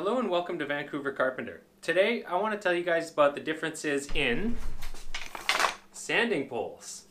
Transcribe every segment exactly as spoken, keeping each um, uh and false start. Hello and welcome to Vancouver Carpenter. Today I want to tell you guys about the differences in sanding poles.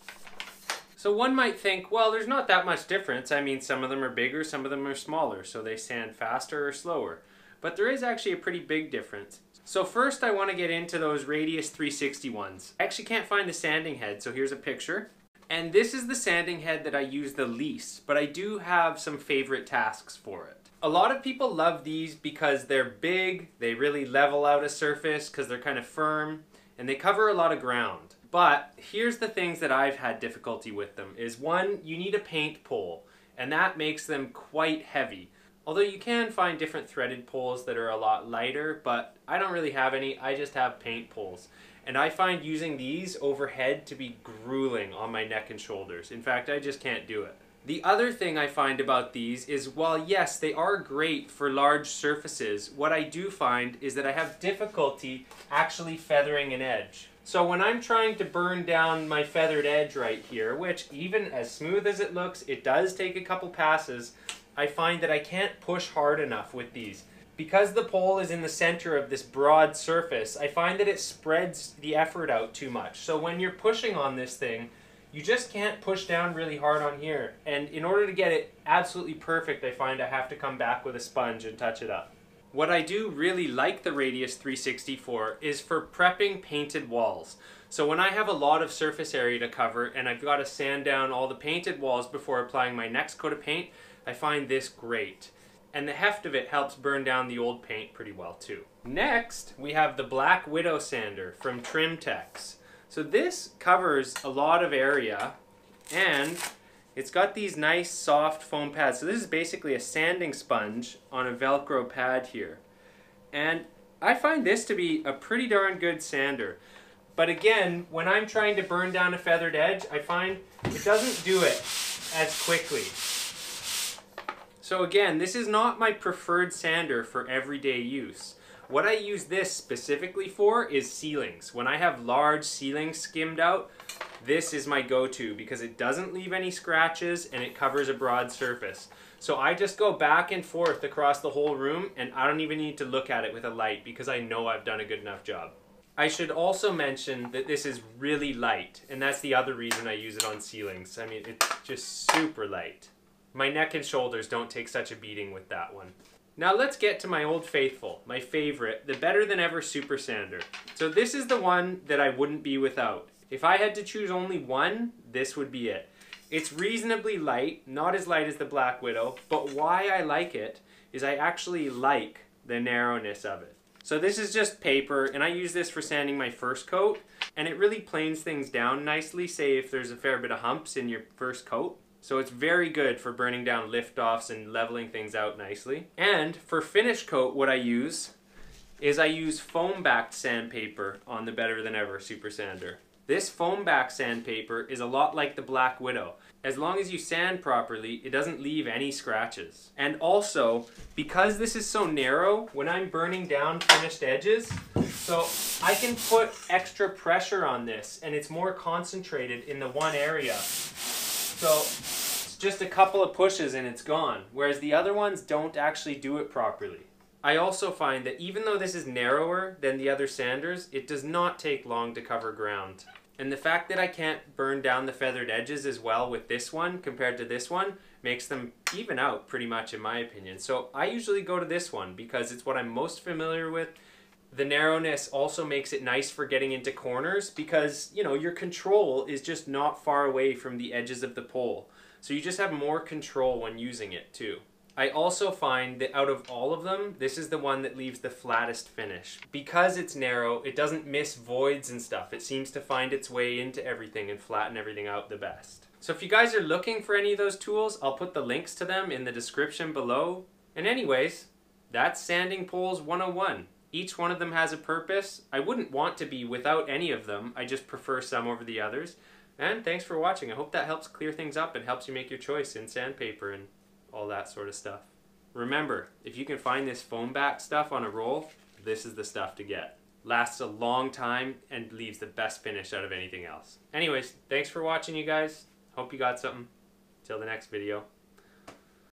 So one might think, well, there's not that much difference. I mean, some of them are bigger, some of them are smaller, so they sand faster or slower. But there is actually a pretty big difference. So first I want to get into those Radius three sixty ones. I actually can't find the sanding head, so here's a picture. And this is the sanding head that I use the least, but I do have some favorite tasks for it. A lot of people love these because they're big, they really level out a surface because they're kind of firm, and they cover a lot of ground. But here's the things that I've had difficulty with them is one, you need a paint pole, and that makes them quite heavy. Although you can find different threaded poles that are a lot lighter, but I don't really have any, I just have paint poles. And I find using these overhead to be grueling on my neck and shoulders. In fact, I just can't do it. The other thing I find about these is, while yes, they are great for large surfaces, what I do find is that I have difficulty actually feathering an edge. So when I'm trying to burn down my feathered edge right here, which even as smooth as it looks, it does take a couple passes, I find that I can't push hard enough with these. Because the pole is in the center of this broad surface, I find that it spreads the effort out too much. So when you're pushing on this thing, you just can't push down really hard on here. And in order to get it absolutely perfect, I find I have to come back with a sponge and touch it up. What I do really like the Radius three sixty for is for prepping painted walls. So when I have a lot of surface area to cover and I've got to sand down all the painted walls before applying my next coat of paint, I find this great. And the heft of it helps burn down the old paint pretty well too. Next, we have the Black Widow Sander from Trimtex. So this covers a lot of area, and it's got these nice soft foam pads. So this is basically a sanding sponge on a Velcro pad here. And I find this to be a pretty darn good sander. But again, when I'm trying to burn down a feathered edge, I find it doesn't do it as quickly. So again, this is not my preferred sander for everyday use. What I use this specifically for is ceilings. When I have large ceilings skimmed out, this is my go-to because it doesn't leave any scratches and it covers a broad surface. So I just go back and forth across the whole room and I don't even need to look at it with a light because I know I've done a good enough job. I should also mention that this is really light, and that's the other reason I use it on ceilings. I mean, it's just super light. My neck and shoulders don't take such a beating with that one. Now let's get to my old faithful, my favorite, the Better Than Ever Super Sander. So this is the one that I wouldn't be without. If I had to choose only one, this would be it. It's reasonably light, not as light as the Black Widow, but why I like it is I actually like the narrowness of it. So this is just paper, and I use this for sanding my first coat, and it really planes things down nicely, say if there's a fair bit of humps in your first coat. So it's very good for burning down liftoffs and leveling things out nicely. And for finish coat, what I use is I use foam-backed sandpaper on the Better Than Ever Super Sander. This foam-backed sandpaper is a lot like the Black Widow. As long as you sand properly, it doesn't leave any scratches. And also, because this is so narrow, when I'm burning down finished edges, so I can put extra pressure on this, and it's more concentrated in the one area. So it's just a couple of pushes and it's gone, whereas the other ones don't actually do it properly. I also find that even though this is narrower than the other sanders, it does not take long to cover ground. And the fact that I can't burn down the feathered edges as well with this one compared to this one makes them even out pretty much in my opinion. So I usually go to this one because it's what I'm most familiar with. The narrowness also makes it nice for getting into corners because, you know, your control is just not far away from the edges of the pole. So you just have more control when using it too. I also find that out of all of them, this is the one that leaves the flattest finish. Because it's narrow, it doesn't miss voids and stuff. It seems to find its way into everything and flatten everything out the best. So if you guys are looking for any of those tools, I'll put the links to them in the description below. And anyways, that's Sanding Poles one oh one. Each one of them has a purpose. I wouldn't want to be without any of them. I just prefer some over the others. And thanks for watching. I hope that helps clear things up and helps you make your choice in sandpaper and all that sort of stuff. Remember, if you can find this foam back stuff on a roll, this is the stuff to get. Lasts a long time and leaves the best finish out of anything else. Anyways, thanks for watching, you guys. Hope you got something. Till the next video.